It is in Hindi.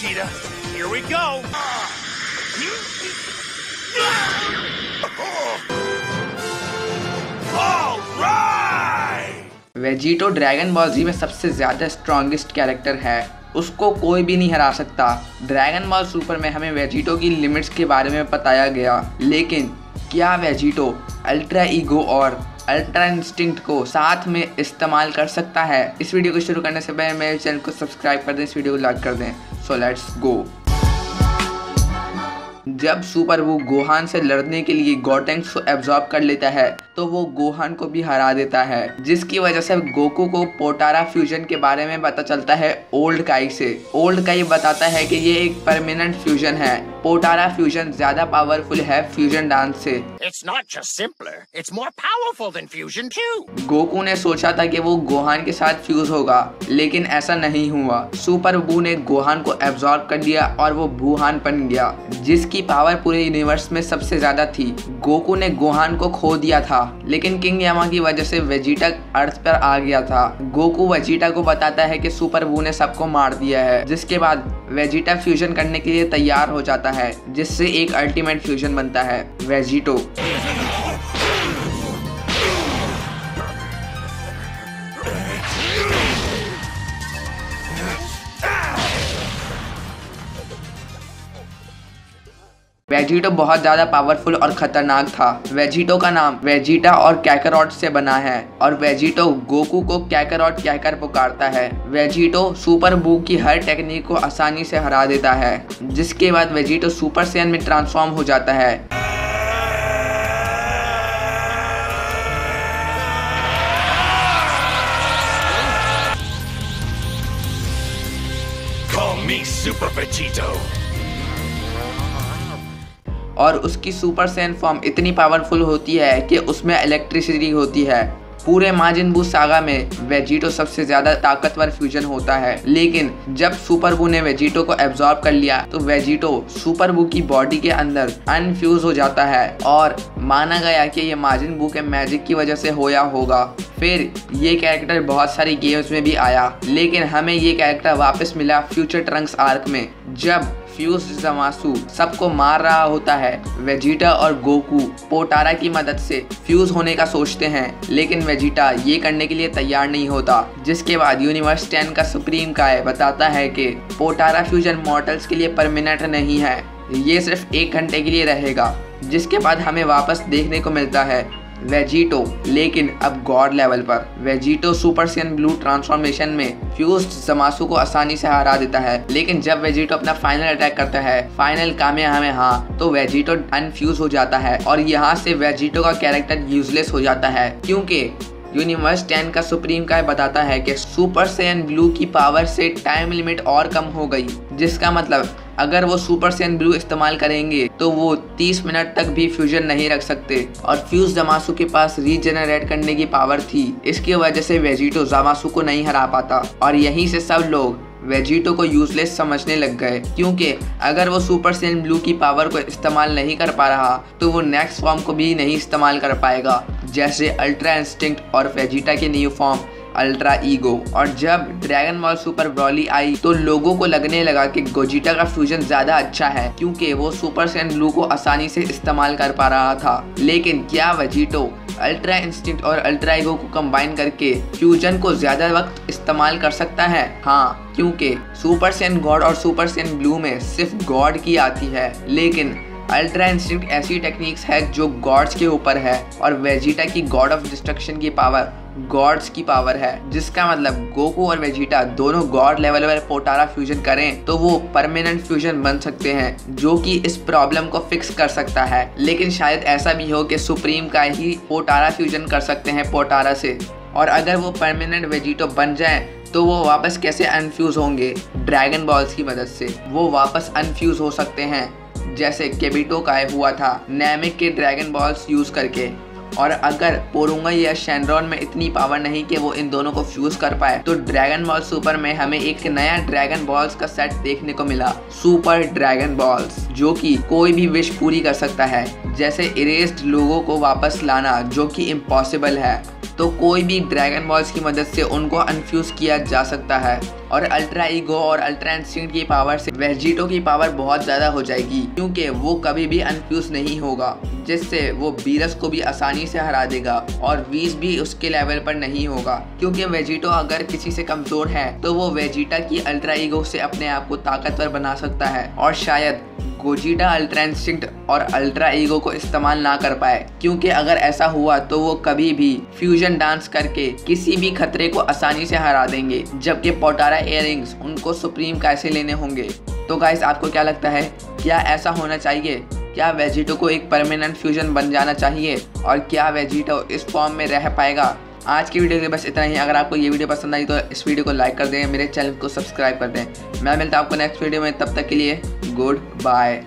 Vegeta. Here we go. Vegito Dragon Ball Z में सबसे ज़्यादा स्ट्रॉन्गेस्ट कैरेक्टर है, उसको कोई भी नहीं हरा सकता। ड्रैगन बॉल सुपर में हमें वेजिटो की लिमिट्स के बारे में बताया गया, लेकिन क्या वेजिटो अल्ट्रा ईगो और अल्ट्रा इंस्टिंक्ट को साथ में इस्तेमाल कर सकता है? इस वीडियो को शुरू करने से पहले मेरे चैनल को सब्सक्राइब कर दें, इस वीडियो को लाइक कर दें। So let's go. जब सुपर वो गोहान से लड़ने के लिए गोटेंक्स को एब्जॉर्ब कर लेता है तो वो गोहान को भी हरा देता है, जिसकी वजह से गोकू को पोटारा फ्यूजन के बारे में पता चलता है ओल्ड काई से। ओल्ड काई बताता है कि ये एक परमानेंट फ्यूजन है। पोटारा फ्यूजन ज्यादा पावरफुल है फ्यूजन डांस से। It's not just simpler, it's more powerful than fusion too. Goku ने सोचा था कि वो गोहान के साथ फ्यूज होगा, लेकिन ऐसा नहीं हुआ। सुपर बू ने गोहान को एब्जॉर्ब कर लिया और वो बूहान बन गया, जिसकी पावर पूरे यूनिवर्स में सबसे ज्यादा थी। गोकू ने गोहान को खो दिया था, लेकिन किंग यामा की वजह से वेजिटा अर्थ पर आ गया था। गोकू वेजिटा को बताता है कि सुपर बू ने सबको मार दिया है, जिसके बाद वेजिटा फ्यूजन करने के लिए तैयार हो जाता है, जिससे एक अल्टीमेट फ्यूजन बनता है वेजिटो। वेजिटो बहुत ज़्यादा पावरफुल और ख़तरनाक था। वेजिटो का नाम वेजिटा और कैकरॉट से बना है और वेजिटो गोकू को कैकरॉट कहकर पुकारता है। वेजिटो सुपर बू की हर टेक्निक को आसानी से हरा देता है, जिसके बाद वेजिटो सुपर सैयन में ट्रांसफॉर्म हो जाता है। Call me Super Vegito. और उसकी सुपर सैयन फॉर्म इतनी पावरफुल होती है कि उसमें इलेक्ट्रिसिटी होती है। पूरे माजिन बू सागा में वेजिटो सबसे ज़्यादा ताकतवर फ्यूजन होता है, लेकिन जब सुपर बू ने वेजिटो को एब्जॉर्ब कर लिया तो वेजिटो सुपर बू की बॉडी के अंदर अनफ्यूज हो जाता है और माना गया कि ये माजिन बू के मैजिक की वजह से होया होगा। फिर ये कैरेक्टर बहुत सारी गेम्स में भी आया, लेकिन हमें ये कैरेक्टर वापस मिला फ्यूचर ट्रंक्स आर्क में, जब फ्यूस्ड ज़मासु सबको मार रहा होता है। वेजिटा और गोकू पोटारा की मदद से फ्यूज होने का सोचते हैं, लेकिन वेजिटा ये करने के लिए तैयार नहीं होता, जिसके बाद यूनिवर्स 10 का सुप्रीम काय बताता है कि पोटारा फ्यूजन मॉर्टल्स के लिए परमानेंट नहीं है, ये सिर्फ 1 घंटे के लिए रहेगा। जिसके बाद हमें वापस देखने को मिलता है वेजिटो, लेकिन अब गॉड लेवल पर। Vegito super Saiyan blue transformation में फ्यूज्ड ज़मासु को आसानी से हरा देता है, लेकिन जब वेजिटो अपना फाइनल अटैक करता है, फाइनल कामेहामेहा, तो वेजिटो अनफ्यूज हो जाता है और यहाँ से वेजिटो का कैरेक्टर यूजलेस हो जाता है, क्योंकि यूनिवर्स 10 का सुप्रीम काय बताता है कि सुपर सैयन ब्लू की पावर से टाइम लिमिट और कम हो गई, जिसका मतलब अगर वो सुपर सैयन ब्लू इस्तेमाल करेंगे तो वो 30 मिनट तक भी फ्यूजन नहीं रख सकते। और फ्यूज ज़मासु के पास रीजनरेट करने की पावर थी, इसकी वजह से वेजिटो ज़मासु को नहीं हरा पाता और यहीं से सब लोग वेजिटो को यूजलेस समझने लग गए, क्योंकि अगर वो सुपर सैयन ब्लू की पावर को इस्तेमाल नहीं कर पा रहा तो वो नेक्स्ट फॉर्म को भी नहीं इस्तेमाल कर पाएगा, जैसे अल्ट्रा इंस्टिंक्ट और वेजिटा के न्यू फॉर्म अल्ट्रा ईगो। और जब ड्रैगन बॉल सुपर ब्रॉली आई तो लोगों को लगने लगा कि गोजिटा का फ्यूजन ज़्यादा अच्छा है, क्योंकि वो सुपर सैयन ब्लू को आसानी से इस्तेमाल कर पा रहा था। लेकिन क्या वेजिटो अल्ट्रा इंस्टिंक्ट और अल्ट्रा ईगो को कंबाइन करके फ्यूजन को ज़्यादा वक्त इस्तेमाल कर सकता है? हाँ, क्योंकि सुपर सैयन गॉड और सुपर सैयन ब्लू में सिर्फ गॉड की आती है, लेकिन अल्ट्रा इंस्टिंक्ट ऐसी टेक्निक्स है जो गॉड्स के ऊपर है और वेजिटा की गॉड ऑफ डिस्ट्रक्शन की पावर गॉड्स की पावर है, जिसका मतलब गोकू और वेजिटा दोनों गॉड लेवल पर पोटारा फ्यूजन करें तो वो परमानेंट फ्यूजन बन सकते हैं, जो कि इस प्रॉब्लम को फिक्स कर सकता है। लेकिन शायद ऐसा भी हो कि सुप्रीम का ही पोटारा फ्यूजन कर सकते हैं पोटारा से, और अगर वो परमानेंट वेजिटो बन जाएं तो वो वापस कैसे अनफ्यूज होंगे? ड्रैगन बॉल्स की मदद से वो वापस अनफ्यूज हो सकते हैं, जैसे केबिटो काय हुआ था नैमिक के ड्रैगन बॉल्स यूज़ करके। और अगर पोरुंगा या शेनरॉन में इतनी पावर नहीं कि वो इन दोनों को फ्यूज कर पाए, तो ड्रैगन बॉल सुपर में हमें एक नया ड्रैगन बॉल्स का सेट देखने को मिला, सुपर ड्रैगन बॉल्स, जो कि कोई भी विश पूरी कर सकता है, जैसे इरेस्ड लोगों को वापस लाना, जो कि इम्पॉसिबल है। तो कोई भी ड्रैगन बॉल्स की मदद से उनको अनफ्यूज किया जा सकता है। और अल्ट्रा ईगो और अल्ट्रा इंस्टिंक्ट की पावर से वेजिटो की पावर बहुत ज़्यादा हो जाएगी, क्योंकि वो कभी भी अनफ्यूज नहीं होगा, जिससे वो बीरस को भी आसानी से हरा देगा और वीस भी उसके लेवल पर नहीं होगा, क्योंकि वेजिटो अगर किसी से कमज़ोर है तो वो वेजिटा की अल्ट्रा ईगो से अपने आप को ताकतवर बना सकता है। और शायद गोजीटा अल्ट्रा इंस्टिंक्ट और अल्ट्रा ईगो को इस्तेमाल ना कर पाए, क्योंकि अगर ऐसा हुआ तो वो कभी भी फ्यूजन डांस करके किसी भी खतरे को आसानी से हरा देंगे, जबकि पोटारा एयरिंग्स उनको सुप्रीम काय से लेने होंगे। तो गाइस आपको क्या लगता है, क्या ऐसा होना चाहिए? क्या वेजिटो को एक परमानेंट फ्यूजन बन जाना चाहिए और क्या वेजिटो इस फॉर्म में रह पाएगा? आज की वीडियो के बस इतना ही। अगर आपको ये वीडियो पसंद आई तो इस वीडियो को लाइक कर दें, मेरे चैनल को सब्सक्राइब कर दें। मैं मिलता हूं आपको नेक्स्ट वीडियो में, तब तक के लिए गुड बाय।